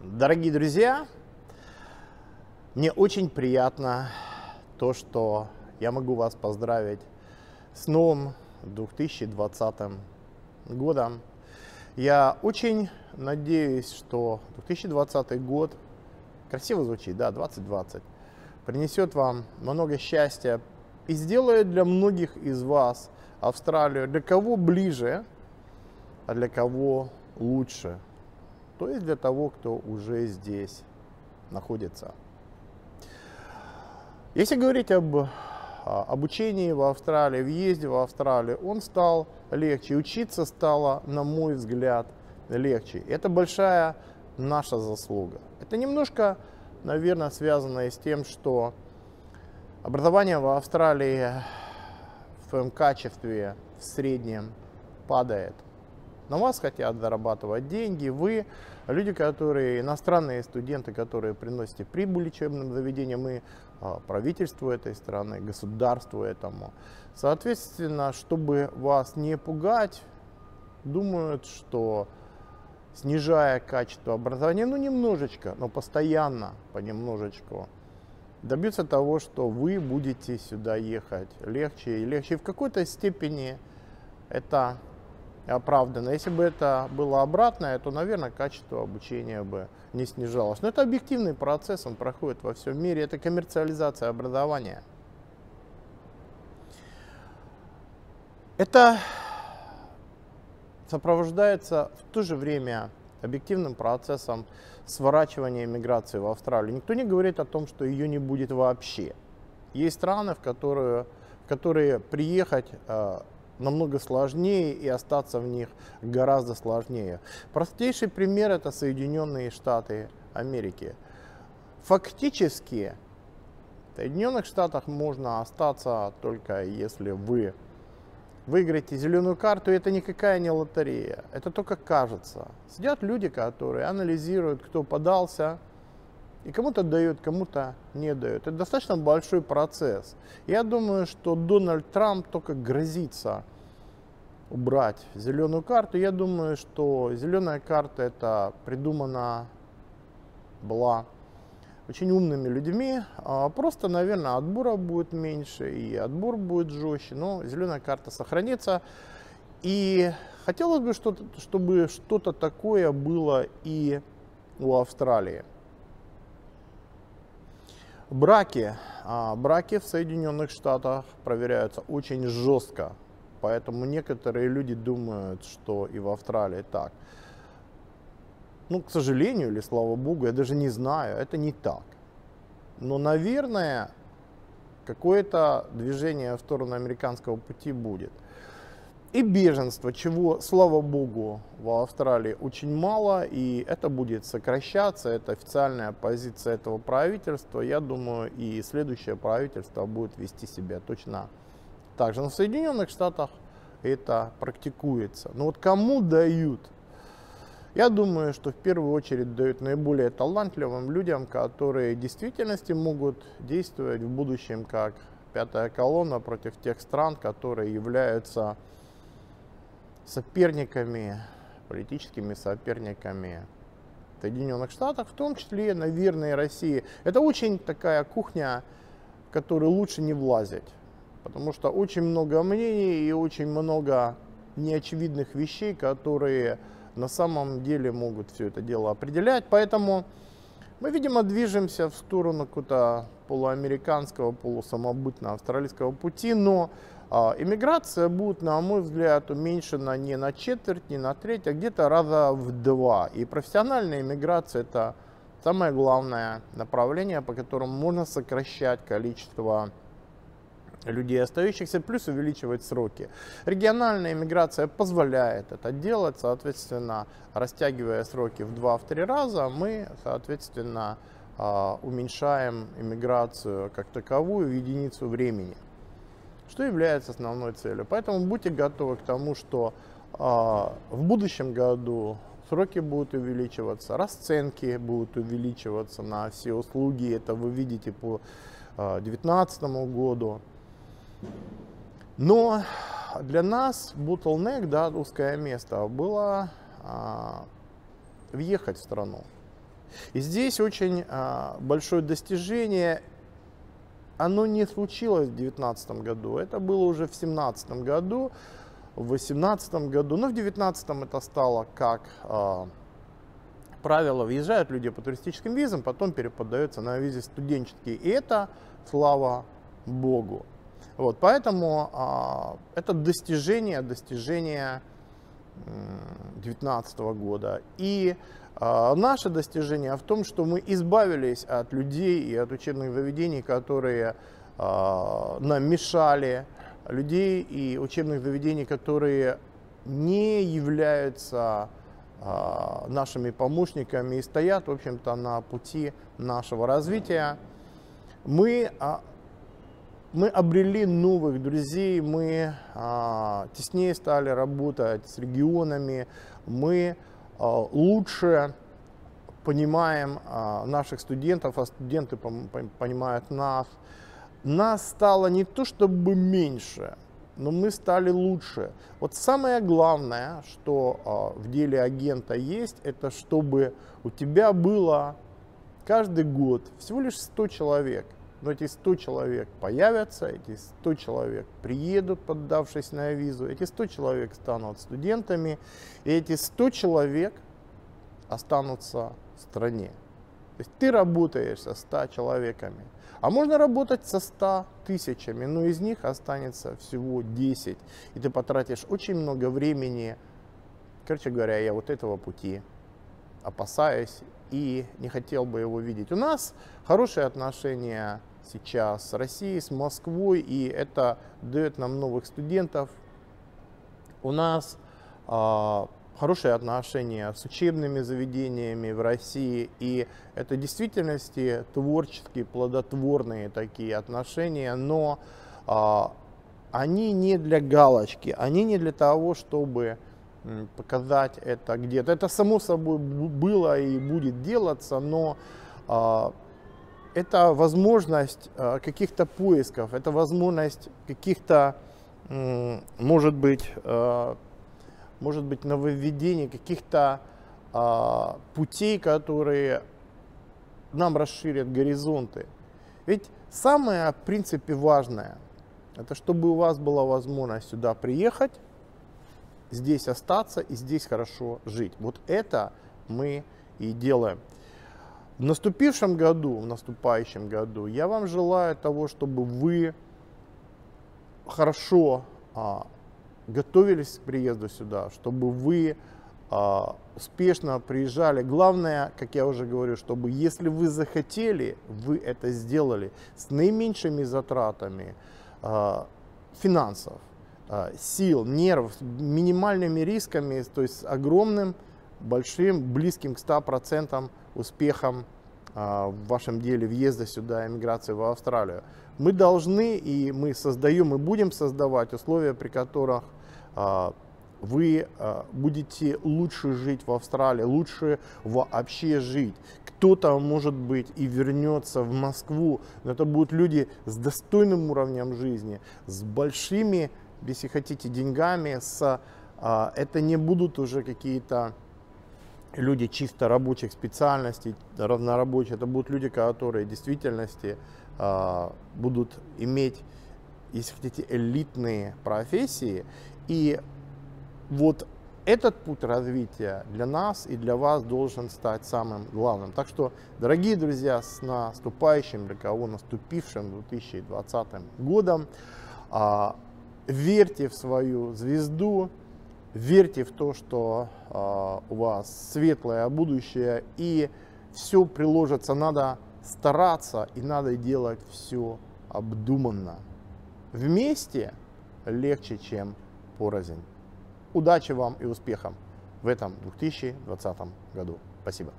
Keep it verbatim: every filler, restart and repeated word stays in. Дорогие друзья, мне очень приятно то, что я могу вас поздравить с новым две тысячи двадцатым годом. Я очень надеюсь, что две тысячи двадцатый год, красиво звучит, да, двадцать двадцать, принесет вам много счастья и сделает для многих из вас Австралию для кого ближе, а для кого лучше. То есть для того, кто уже здесь находится. Если говорить об обучении в Австралии, въезде в Австралию, он стал легче. Учиться стало, на мой взгляд, легче. Это большая наша заслуга. Это немножко, наверное, связано и с тем, что образование в Австралии в своем качестве в среднем падает. На вас хотят зарабатывать деньги, вы, люди, которые, иностранные студенты, которые приносите прибыль учебным заведениям и правительству этой страны, государству этому. Соответственно, чтобы вас не пугать, думают, что снижая качество образования, ну немножечко, но постоянно, понемножечку, добьются того, что вы будете сюда ехать легче и легче. И в какой-то степени это оправданно. Если бы это было обратное, то, наверное, качество обучения бы не снижалось. Но это объективный процесс, он проходит во всем мире. Это коммерциализация образования. Это сопровождается в то же время объективным процессом сворачивания миграции в Австралию. Никто не говорит о том, что ее не будет вообще. Есть страны, в которые, в которые приехать э, намного сложнее и остаться в них гораздо сложнее. Простейший пример — это Соединенные Штаты Америки. Фактически в Соединенных Штатах можно остаться только если вы выиграете зеленую карту, и это никакая не лотерея, это только кажется. Сидят люди, которые анализируют, кто подался, и кому-то дают, кому-то не дают. Это достаточно большой процесс. Я думаю, что Дональд Трамп только грозится убрать зеленую карту. Я думаю, что зеленая карта это придумана была очень умными людьми, просто, наверное, отбора будет меньше и отбор будет жестче, но зеленая карта сохранится. И хотелось бы, что-то, чтобы что-то такое было и у Австралии. Браки. Браки в Соединенных Штатах проверяются очень жестко, поэтому некоторые люди думают, что и в Австралии так. Ну, к сожалению, или слава богу, я даже не знаю, это не так. Но, наверное, какое-то движение в сторону американского пути будет. И беженство, чего, слава богу, в Австралии очень мало, и это будет сокращаться, это официальная позиция этого правительства. Я думаю, и следующее правительство будет вести себя точно так же. Но в Соединенных Штатах это практикуется. Но вот кому дают? Я думаю, что в первую очередь дают наиболее талантливым людям, которые в действительности могут действовать в будущем как пятая колонна против тех стран, которые являются соперниками, политическими соперниками Соединенных Штатов, в том числе, наверное, и России. Это очень такая кухня, в которую лучше не влазить, потому что очень много мнений и очень много неочевидных вещей, которые на самом деле могут все это дело определять. Поэтому мы, видимо, движемся в сторону какого-то полуамериканского, полусамобытного австралийского пути, но иммиграция будет, на мой взгляд, уменьшена не на четверть, не на треть, а где-то раза в два. И профессиональная иммиграция – это самое главное направление, по которому можно сокращать количество людей остающихся, плюс увеличивать сроки. Региональная иммиграция позволяет это делать, соответственно, растягивая сроки в два-три раза, мы, соответственно, уменьшаем иммиграцию как таковую в единицу времени, что является основной целью. Поэтому будьте готовы к тому, что в будущем году сроки будут увеличиваться, расценки будут увеличиваться на все услуги, это вы видите по две тысячи девятнадцатому году. Но для нас bottleneck, да, узкое место, было а, въехать в страну. И здесь очень большое достижение. Оно не случилось в две тысячи девятнадцатом году, это было уже в две тысячи семнадцатом году, в две тысячи восемнадцатом году, но в две тысячи девятнадцатом это стало как э, правило, въезжают люди по туристическим визам, потом переподдаются на визе студенческие, и это слава богу. Вот, поэтому э, это достижение, достижение две тысячи девятнадцатого года. И э, наше достижение в том, что мы избавились от людей и от учебных заведений, которые э, нам мешали, людей и учебных заведений, которые не являются э, нашими помощниками и стоят, в общем-то, на пути нашего развития. Мы э, Мы обрели новых друзей, мы а, теснее стали работать с регионами, мы а, лучше понимаем а, наших студентов, а студенты понимают нас. Нас стало не то чтобы меньше, но мы стали лучше. Вот самое главное, что а, в деле агента есть, это чтобы у тебя было каждый год всего лишь сто человек. Но эти сто человек появятся, эти сто человек приедут, поддавшись на визу, эти сто человек станут студентами, и эти сто человек останутся в стране. То есть ты работаешь со ста человеками, а можно работать со ста тысячами, но из них останется всего десять, и ты потратишь очень много времени. Короче говоря, я вот этого пути опасаюсь и не хотел бы его видеть. У нас хорошие отношения сейчас с Россией, с Москвой, и это дает нам новых студентов. У нас э, хорошие отношения с учебными заведениями в России, и это в действительности творческие, плодотворные такие отношения, но э, они не для галочки, они не для того, чтобы показать это где-то. Это само собой было и будет делаться, но э, это возможность э, каких-то поисков, это возможность каких-то, э, может быть, э, может быть, нововведений, каких-то э, путей, которые нам расширят горизонты. Ведь самое, в принципе, важное, это чтобы у вас была возможность сюда приехать, здесь остаться и здесь хорошо жить. Вот это мы и делаем. В наступившем году, в наступающем году я вам желаю того, чтобы вы хорошо а, готовились к приезду сюда, чтобы вы а, успешно приезжали. Главное, как я уже говорю, чтобы если вы захотели, вы это сделали с наименьшими затратами а, финансов, сил, нервов, минимальными рисками, то есть с огромным, большим, близким к ста процентам успехом а, в вашем деле въезда сюда, эмиграции в Австралию. Мы должны и мы создаем и будем создавать условия, при которых а, вы а, будете лучше жить в Австралии, лучше вообще жить. Кто-то, может быть, и вернется в Москву, но это будут люди с достойным уровнем жизни, с большими, если хотите, деньгами, с, а, это не будут уже какие-то люди чисто рабочих специальностей, разнорабочие, это будут люди, которые в действительности а, будут иметь, если хотите, элитные профессии. И вот этот путь развития для нас и для вас должен стать самым главным. Так что, дорогие друзья, с наступающим, для кого наступившим две тысячи двадцатым годом, а, верьте в свою звезду, верьте в то, что э, у вас светлое будущее, и все приложится. Надо стараться и надо делать все обдуманно. Вместе легче, чем порознь. Удачи вам и успехов в этом две тысячи двадцатом году. Спасибо.